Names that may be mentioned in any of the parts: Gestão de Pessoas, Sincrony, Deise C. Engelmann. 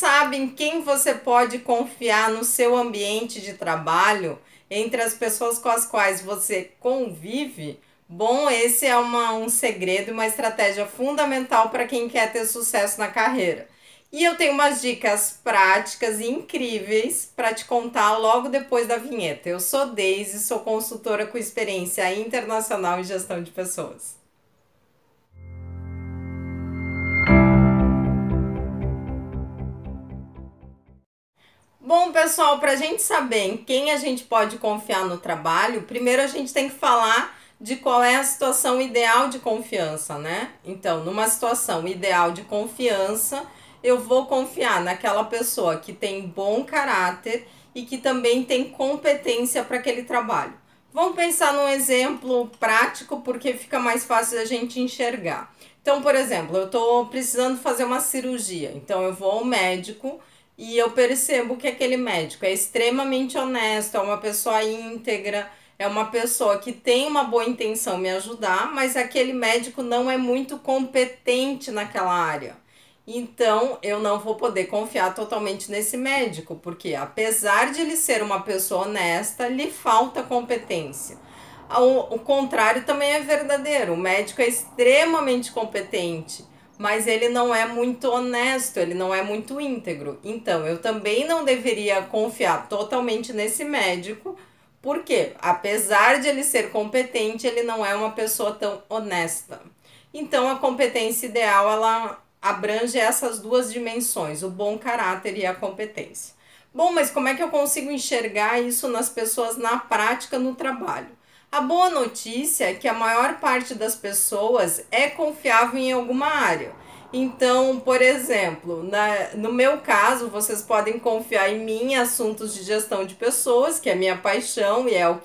sabe em quem você pode confiar no seu ambiente de trabalho, entre as pessoas com as quais você convive, bom, esse é um segredo, uma estratégia fundamental para quem quer ter sucesso na carreira. E eu tenho umas dicas práticas e incríveis para te contar logo depois da vinheta. Eu sou Deise, sou consultora com experiência internacional em gestão de pessoas. Bom, pessoal, para a gente saber em quem a gente pode confiar no trabalho, primeiro a gente tem que falar de qual é a situação ideal de confiança, né? Então, numa situação ideal de confiança, eu vou confiar naquela pessoa que tem bom caráter e que também tem competência para aquele trabalho. Vamos pensar num exemplo prático, porque fica mais fácil a gente enxergar. Então, por exemplo, eu estou precisando fazer uma cirurgia, então eu vou ao médico e eu percebo que aquele médico é extremamente honesto, é uma pessoa íntegra, é uma pessoa que tem uma boa intenção me ajudar, mas aquele médico não é muito competente naquela área. Então, eu não vou poder confiar totalmente nesse médico, porque apesar de ele ser uma pessoa honesta, lhe falta competência. O contrário também é verdadeiro, o médico é extremamente competente, mas ele não é muito honesto, ele não é muito íntegro. Então, eu também não deveria confiar totalmente nesse médico, porque, apesar de ele ser competente, ele não é uma pessoa tão honesta. Então, a competência ideal, ela abrange essas duas dimensões, o bom caráter e a competência. Bom, mas como é que eu consigo enxergar isso nas pessoas na prática, no trabalho? A boa notícia é que a maior parte das pessoas é confiável em alguma área. Então, por exemplo, no meu caso, vocês podem confiar em mim em assuntos de gestão de pessoas, que é minha paixão e é ao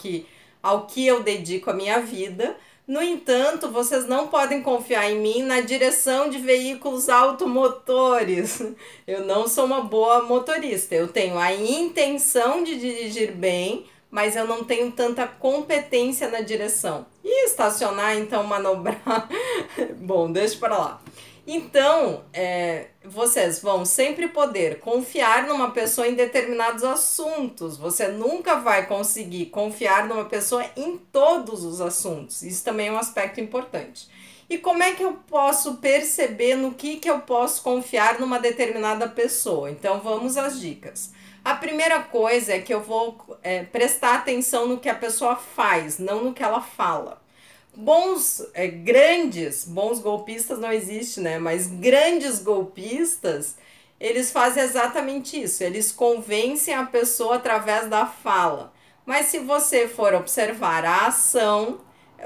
que eu dedico a minha vida. No entanto, vocês não podem confiar em mim na direção de veículos automotores. Eu não sou uma boa motorista, eu tenho a intenção de dirigir bem, mas eu não tenho tanta competência na direção. E estacionar, então, manobrar? Bom, deixa para lá. Então, vocês vão sempre poder confiar numa pessoa em determinados assuntos. Você nunca vai conseguir confiar numa pessoa em todos os assuntos. Isso também é um aspecto importante. E como é que eu posso perceber no que eu posso confiar numa determinada pessoa? Então, vamos às dicas. A primeira coisa é que eu vou prestar atenção no que a pessoa faz, não no que ela fala. Bons golpistas não existe, né? Mas grandes golpistas, eles fazem exatamente isso. Eles convencem a pessoa através da fala. Mas se você for observar a ação,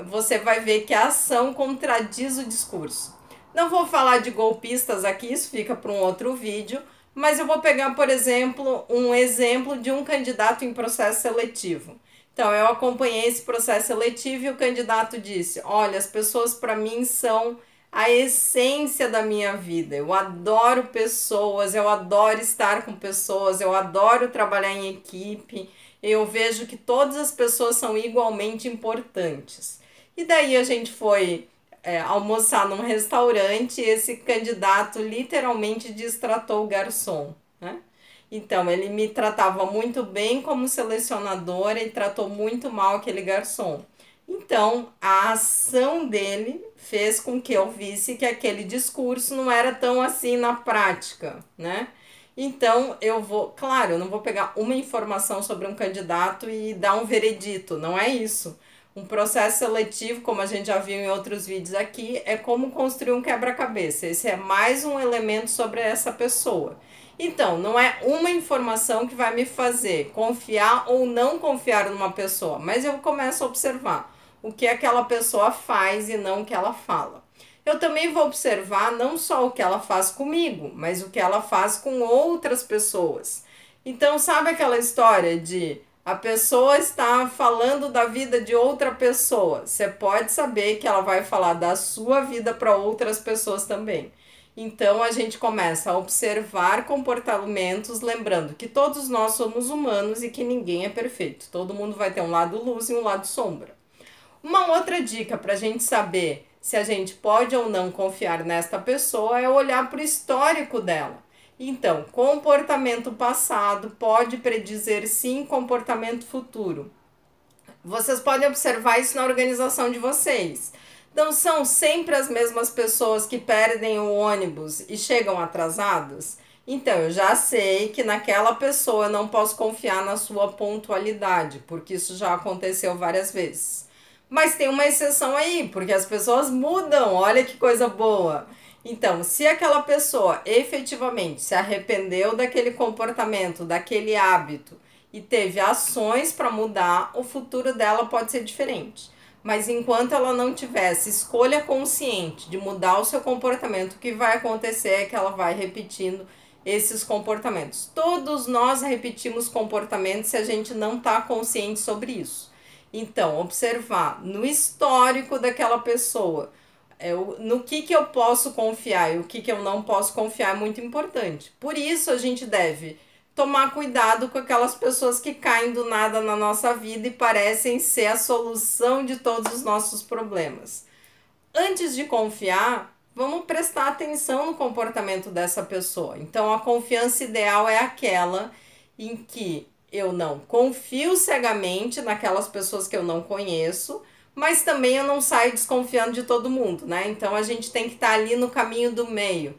você vai ver que a ação contradiz o discurso. Não vou falar de golpistas aqui, isso fica para um outro vídeo. Mas eu vou pegar, por exemplo, um exemplo de um candidato em processo seletivo. Então, eu acompanhei esse processo seletivo e o candidato disse: olha, as pessoas para mim são a essência da minha vida. Eu adoro pessoas, eu adoro estar com pessoas, eu adoro trabalhar em equipe. Eu vejo que todas as pessoas são igualmente importantes. E daí a gente foi almoçar num restaurante, esse candidato literalmente destratou o garçom, né? Então, ele me tratava muito bem como selecionadora e tratou muito mal aquele garçom. Então, a ação dele fez com que eu visse que aquele discurso não era tão assim na prática, né? Então, claro, eu não vou pegar uma informação sobre um candidato e dar um veredito, não é isso. Um processo seletivo, como a gente já viu em outros vídeos aqui, é como construir um quebra-cabeça. Esse é mais um elemento sobre essa pessoa. Então, não é uma informação que vai me fazer confiar ou não confiar numa pessoa, mas eu começo a observar o que aquela pessoa faz e não o que ela fala. Eu também vou observar não só o que ela faz comigo, mas o que ela faz com outras pessoas. Então, sabe aquela história de a pessoa está falando da vida de outra pessoa. Você pode saber que ela vai falar da sua vida para outras pessoas também. Então, a gente começa a observar comportamentos, lembrando que todos nós somos humanos e que ninguém é perfeito. Todo mundo vai ter um lado luz e um lado sombra. Uma outra dica para a gente saber se a gente pode ou não confiar nesta pessoa é olhar para o histórico dela. Então, comportamento passado pode predizer, sim, comportamento futuro. Vocês podem observar isso na organização de vocês. Então, são sempre as mesmas pessoas que perdem o ônibus e chegam atrasadas? Então, eu já sei que naquela pessoa eu não posso confiar na sua pontualidade, porque isso já aconteceu várias vezes. Mas tem uma exceção aí, porque as pessoas mudam, olha que coisa boa. Então, se aquela pessoa efetivamente se arrependeu daquele comportamento, daquele hábito e teve ações para mudar, o futuro dela pode ser diferente. Mas enquanto ela não tivesse escolha consciente de mudar o seu comportamento, o que vai acontecer é que ela vai repetindo esses comportamentos. Todos nós repetimos comportamentos se a gente não está consciente sobre isso. Então, observar no histórico daquela pessoa, no que eu posso confiar e o que eu não posso confiar é muito importante. Por isso a gente deve tomar cuidado com aquelas pessoas que caem do nada na nossa vida e parecem ser a solução de todos os nossos problemas. Antes de confiar, vamos prestar atenção no comportamento dessa pessoa. Então a confiança ideal é aquela em que eu não confio cegamente naquelas pessoas que eu não conheço, mas também eu não saio desconfiando de todo mundo, né? Então a gente tem que estar ali no caminho do meio,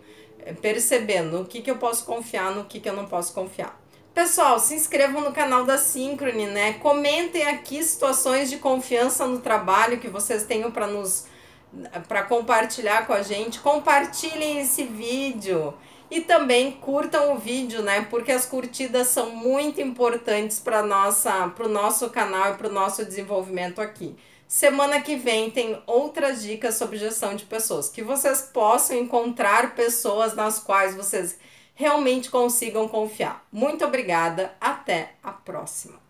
percebendo o que eu posso confiar, no que eu não posso confiar. Pessoal, se inscrevam no canal da Sincrony, né? Comentem aqui situações de confiança no trabalho que vocês tenham para compartilhar com a gente. Compartilhem esse vídeo e também curtam o vídeo, né? Porque as curtidas são muito importantes para o nosso canal e para o nosso desenvolvimento aqui. Semana que vem tem outras dicas sobre gestão de pessoas, que vocês possam encontrar pessoas nas quais vocês realmente consigam confiar. Muito obrigada, até a próxima!